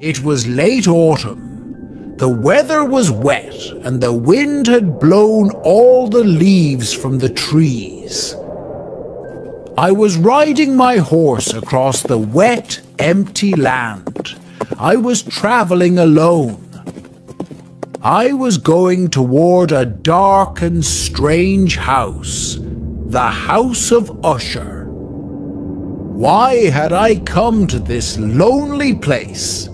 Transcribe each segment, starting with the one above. It was late autumn. The weather was wet, and the wind had blown all the leaves from the trees. I was riding my horse across the wet, empty land. I was traveling alone. I was going toward a dark and strange house, the House of Usher. Why had I come to this lonely place?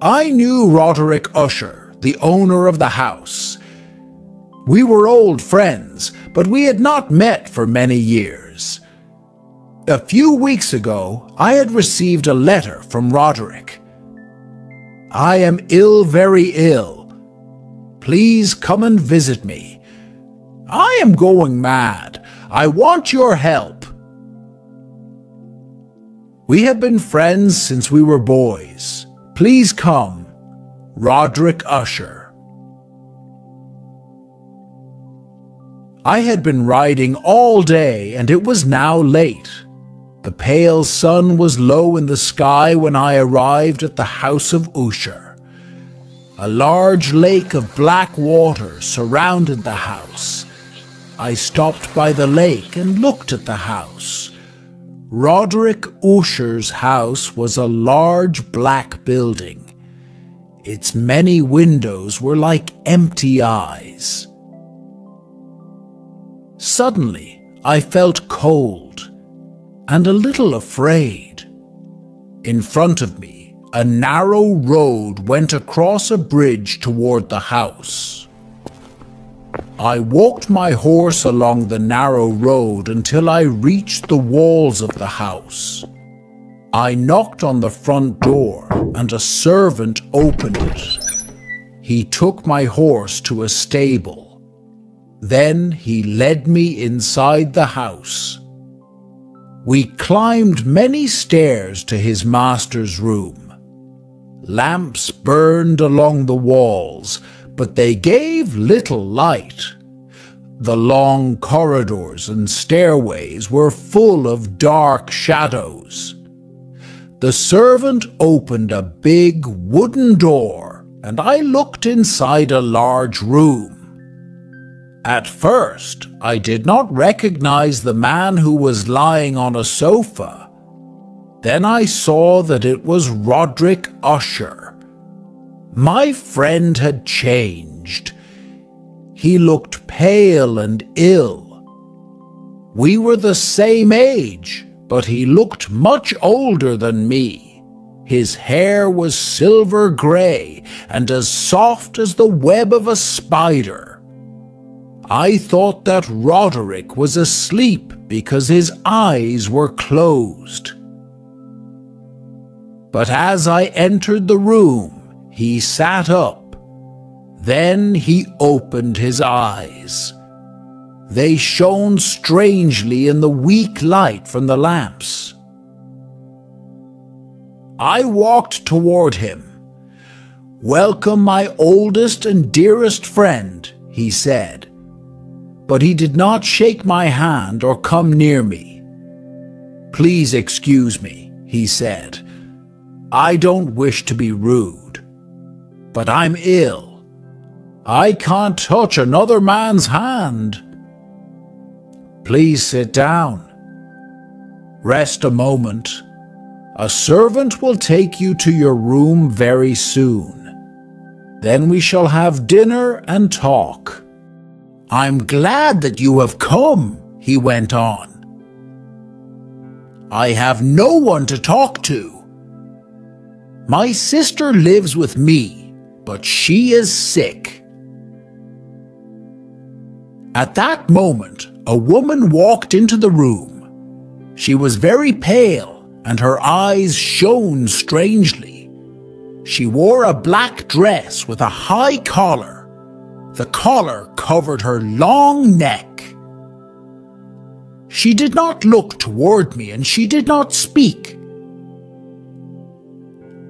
I knew Roderick Usher, the owner of the house. We were old friends, but we had not met for many years. A few weeks ago, I had received a letter from Roderick. "I am ill, very ill. Please come and visit me. I am going mad. I want your help." We have been friends since we were boys. Please come. Roderick Usher. I had been riding all day, and it was now late. The pale sun was low in the sky when I arrived at the House of Usher. A large lake of black water surrounded the house. I stopped by the lake and looked at the house. Roderick Usher's house was a large black building. Its many windows were like empty eyes. Suddenly, I felt cold and a little afraid. In front of me, a narrow road went across a bridge toward the house. I walked my horse along the narrow road until I reached the walls of the house. I knocked on the front door, and a servant opened it. He took my horse to a stable. Then he led me inside the house. We climbed many stairs to his master's room. Lamps burned along the walls, but they gave little light. The long corridors and stairways were full of dark shadows. The servant opened a big wooden door, and I looked inside a large room. At first, I did not recognize the man who was lying on a sofa. Then I saw that it was Roderick Usher. My friend had changed. He looked pale and ill. We were the same age, but he looked much older than me. His hair was silver grey and as soft as the web of a spider. I thought that Roderick was asleep because his eyes were closed. But as I entered the room, he sat up. Then he opened his eyes. They shone strangely in the weak light from the lamps. I walked toward him. "Welcome, my oldest and dearest friend," he said. But he did not shake my hand or come near me. "Please excuse me," he said. "I don't wish to be rude, but I'm ill. I can't touch another man's hand. Please sit down. Rest a moment. A servant will take you to your room very soon. Then we shall have dinner and talk." "I'm glad that you have come," he went on. "I have no one to talk to. My sister lives with me, but she is sick." At that moment, a woman walked into the room. She was very pale, and her eyes shone strangely. She wore a black dress with a high collar. The collar covered her long neck. She did not look toward me, and she did not speak.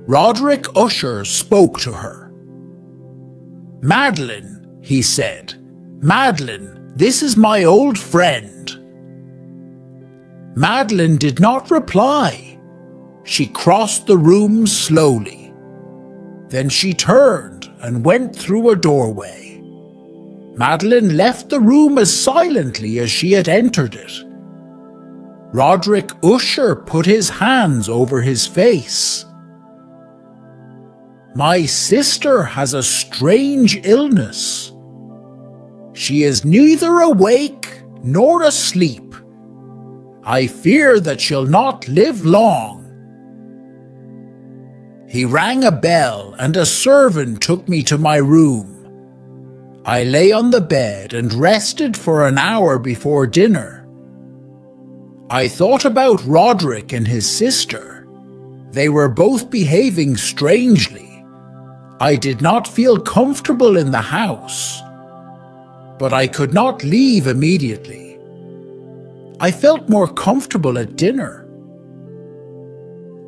Roderick Usher spoke to her. "Madeline," he said. "Madeline, this is my old friend." Madeline did not reply. she crossed the room slowly. Then she turned and went through a doorway. Madeline left the room as silently as she had entered it. Roderick Usher put his hands over his face. My sister has a strange illness. She is neither awake nor asleep. I fear that she'll not live long. He rang a bell and a servant took me to my room. I lay on the bed and rested for an hour before dinner. I thought about Roderick and his sister. They were both behaving strangely. I did not feel comfortable in the house, but I could not leave immediately. I felt more comfortable at dinner.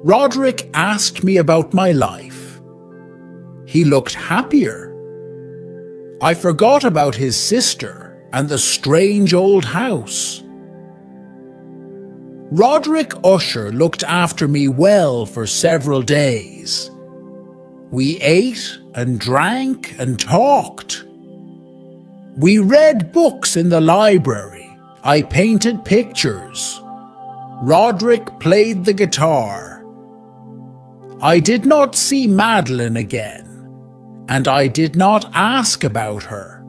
Roderick asked me about my life. He looked happier. I forgot about his sister and the strange old house. Roderick Usher looked after me well for several days. We ate and drank and talked. We read books in the library. I painted pictures. Roderick played the guitar. I did not see Madeline again, and I did not ask about her.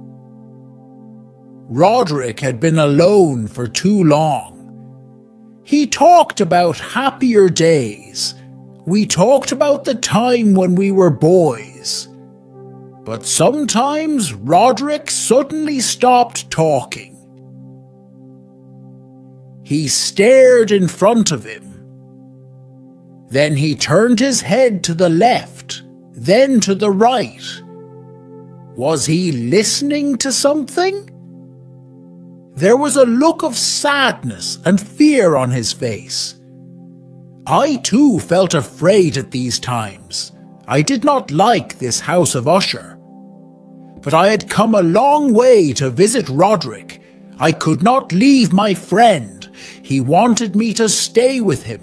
Roderick had been alone for too long. He talked about happier days. We talked about the time when we were boys. But sometimes Roderick suddenly stopped talking. He stared in front of him. Then he turned his head to the left, then to the right. Was he listening to something? There was a look of sadness and fear on his face. I too felt afraid at these times. I did not like this house of Usher. But I had come a long way to visit Roderick. I could not leave my friend. He wanted me to stay with him.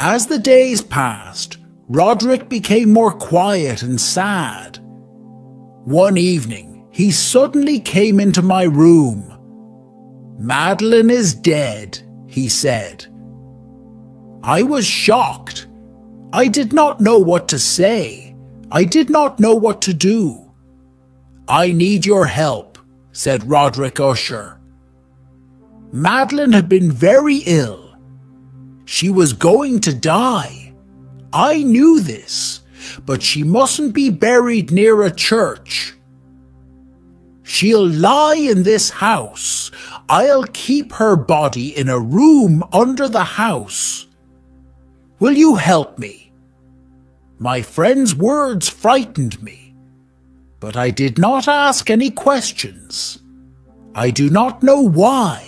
As the days passed, Roderick became more quiet and sad. One evening, he suddenly came into my room. "Madeline is dead," he said. I was shocked. I did not know what to say. I did not know what to do. "I need your help," said Roderick Usher. Madeline had been very ill. She was going to die. I knew this, but she mustn't be buried near a church. She'll lie in this house. I'll keep her body in a room under the house. Will you help me? My friend's words frightened me, but I did not ask any questions. I do not know why.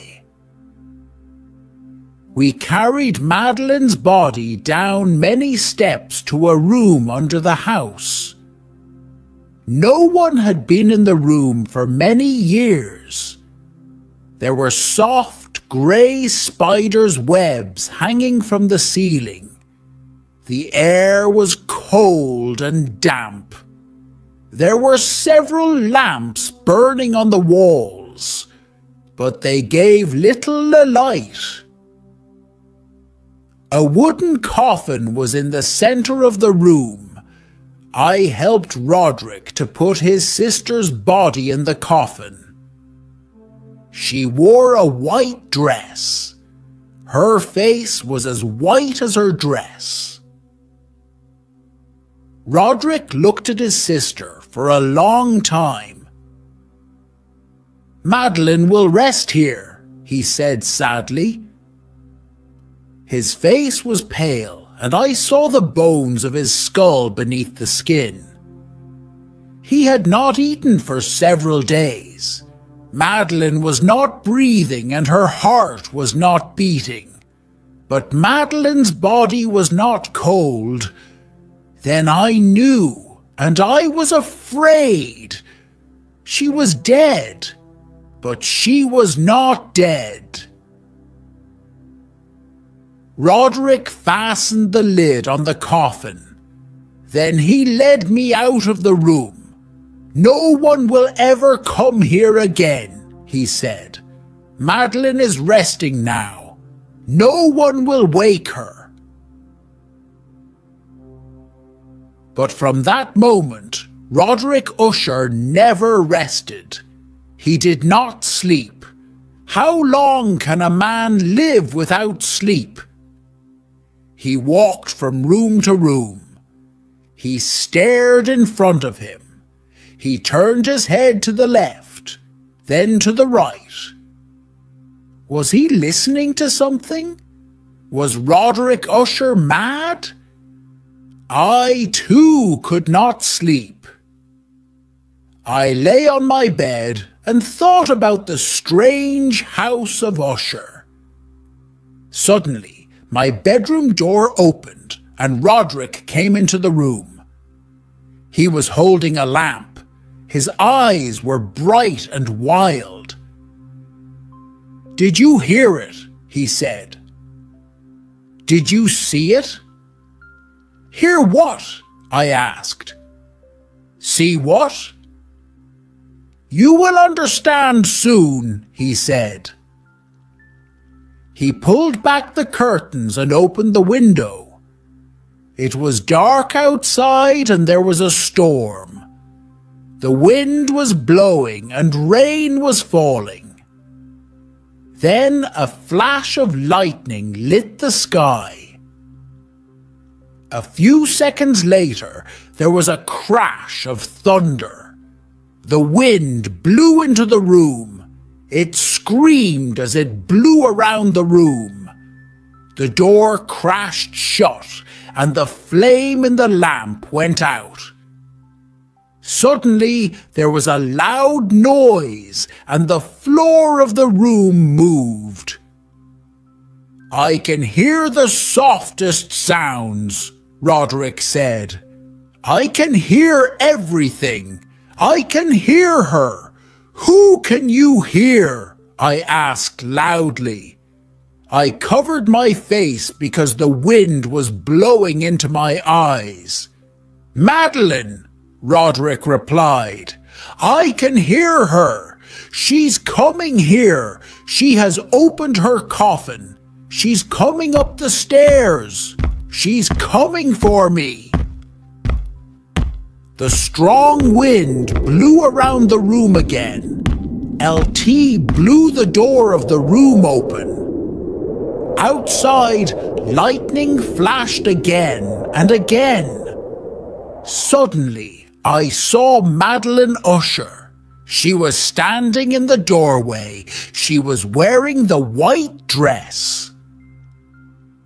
We carried Madeline's body down many steps to a room under the house. No one had been in the room for many years. There were soft, grey spider's webs hanging from the ceiling. The air was cold and damp. There were several lamps burning on the walls, but they gave little light. A wooden coffin was in the centre of the room. I helped Roderick to put his sister's body in the coffin. She wore a white dress. Her face was as white as her dress. Roderick looked at his sister for a long time. "Madeline will rest here," he said sadly. His face was pale, and I saw the bones of his skull beneath the skin. He had not eaten for several days. Madeline was not breathing and her heart was not beating. But Madeline's body was not cold. Then I knew, and I was afraid. She was dead, but she was not dead. Roderick fastened the lid on the coffin. Then he led me out of the room. "No one will ever come here again," he said. "Madeline is resting now. No one will wake her." But from that moment, Roderick Usher never rested. He did not sleep. How long can a man live without sleep? He walked from room to room. He stared in front of him. He turned his head to the left, then to the right. Was he listening to something? Was Roderick Usher mad? I too could not sleep. I lay on my bed and thought about the strange house of Usher. Suddenly, my bedroom door opened and Roderick came into the room. He was holding a lamp. His eyes were bright and wild. "Did you hear it?" he said. "Did you see it?" "Hear what?" I asked. "See what?" "You will understand soon," he said. He pulled back the curtains and opened the window. It was dark outside and there was a storm. The wind was blowing and rain was falling. Then a flash of lightning lit the sky. A few seconds later, there was a crash of thunder. The wind blew into the room. It screamed as it blew around the room. The door crashed shut, and the flame in the lamp went out. Suddenly, there was a loud noise, and the floor of the room moved. "I can hear the softest sounds," Roderick said. "I can hear everything. I can hear her. Who can you hear?" I asked loudly. I covered my face because the wind was blowing into my eyes. "Madeline," Roderick replied. "I can hear her. She's coming here. She has opened her coffin. She's coming up the stairs. She's coming for me." The strong wind blew around the room again. LT blew the door of the room open. Outside, lightning flashed again and again. Suddenly, I saw Madeline Usher. She was standing in the doorway. She was wearing the white dress.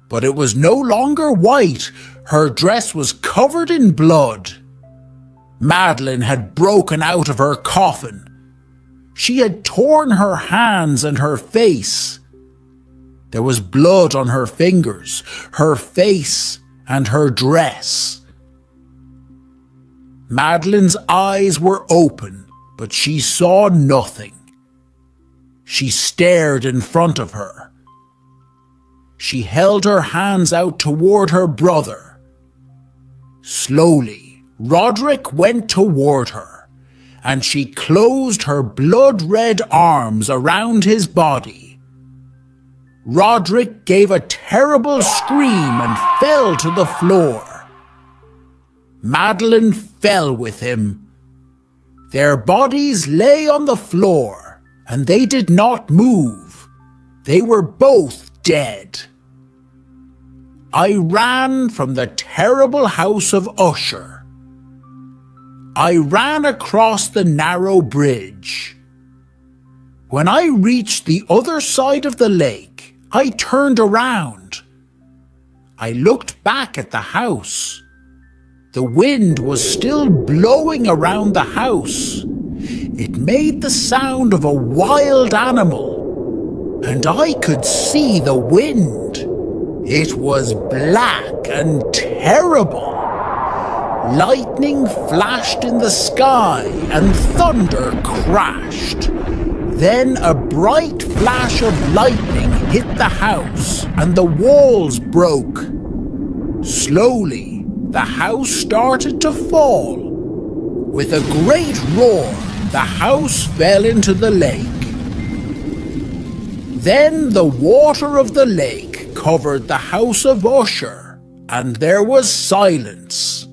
But it was no longer white. Her dress was covered in blood. Madeline had broken out of her coffin. She had torn her hands and her face. There was blood on her fingers, her face, and her dress. Madeline's eyes were open, but she saw nothing. She stared in front of her. She held her hands out toward her brother. Slowly, Roderick went toward her, and she closed her blood-red arms around his body. Roderick gave a terrible scream and fell to the floor. Madeline fell with him. Their bodies lay on the floor, and they did not move. They were both dead. I ran from the terrible house of Usher. I ran across the narrow bridge. When I reached the other side of the lake, I turned around. I looked back at the house. The wind was still blowing around the house. It made the sound of a wild animal, and I could see the wind. It was black and terrible. Lightning flashed in the sky and thunder crashed. Then a bright flash of lightning hit the house and the walls broke. Slowly, the house started to fall. With a great roar, the house fell into the lake. Then the water of the lake covered the house of Usher, and there was silence.